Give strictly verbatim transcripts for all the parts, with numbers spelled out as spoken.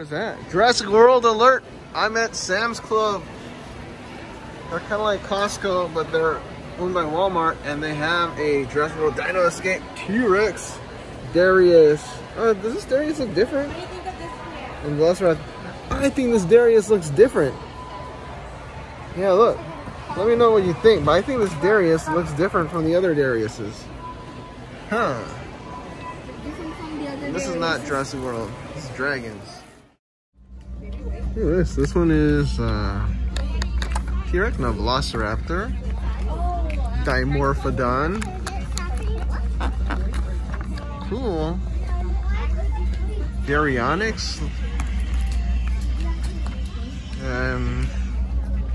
What is that? Jurassic World alert! I'm at Sam's Club. They're kind of like Costco, but they're owned by Walmart, and they have a Jurassic World Dino Escape T-Rex. Darius. Uh, does this Darius look different? What do you think of this one? And Velociraptor. I think this Darius looks different. Yeah, look. Let me know what you think, but I think this Darius looks different from the other Dariuses. Huh. This is not Jurassic World. It's dragons. Look at this. This one is uh, T-Rex, no, Velociraptor, Dimorphodon. Cool. Baryonyx. Um,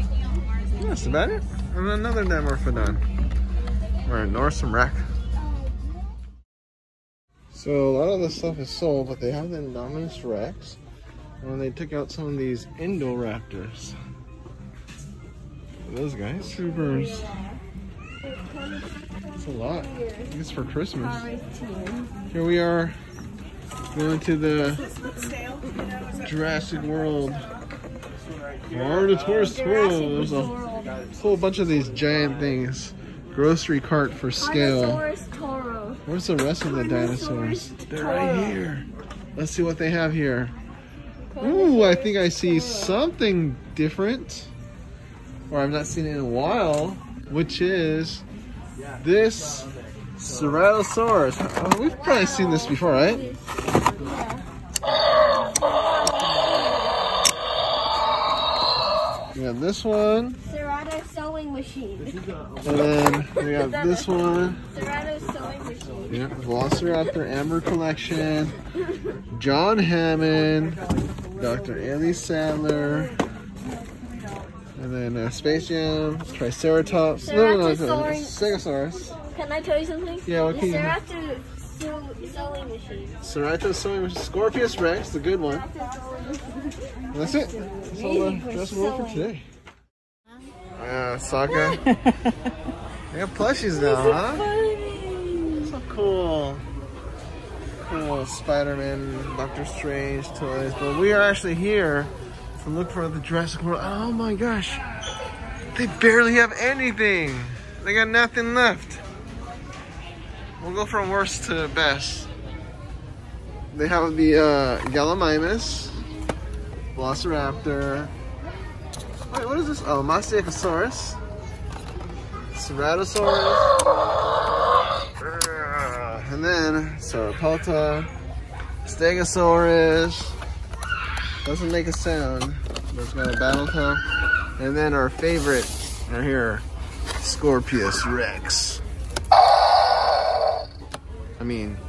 yeah, that's about it. And another Dimorphodon. We're in Nordstrom Rack. So a lot of this stuff is sold, but they have the Indominus Rex, and they took out some of these Indoraptors. Those guys, supers. It's a lot. I think it's for Christmas. Here we are going to the Jurassic World. Tourist World. There's a whole bunch of these giant things. Grocery cart for scale. Where's the rest of the dinosaurs? They're right here. Let's see what they have here. Ooh, I think I see something different, or I've not seen it in a while, which is this Ceratosaurus. Oh, we've probably seen this before, right? We have this one. Ceratosaurus sewing machine. And then we have this one. Yeah, Velociraptor Amber Collection, John Hammond, Doctor Ellie Sattler, and then uh, Space Jam, Triceratops, no, no, no, Stegosaurus. Can I tell you something? Yeah, what can you do? Ceratosaurus sewing machine. Ceratosaurus sewing machine. Scorpius Rex, the good one. And that's it. That's all the dress world for today. Uh, Sokka. They have plushies now, huh? Cool, cool Spider-Man, Doctor Strange toys, but we are actually here to look for the Jurassic World. Oh my gosh, they barely have anything. They got nothing left. We'll go from worst to best. They have the uh, Gallimimus, Velociraptor. Wait, what is this? Oh, Mastiakosaurus, Ceratosaurus. And then Sarapelta, Stegosaurus, doesn't make a sound, but it's got a battle tail. And then our favorite right here, Scorpius Rex. I mean,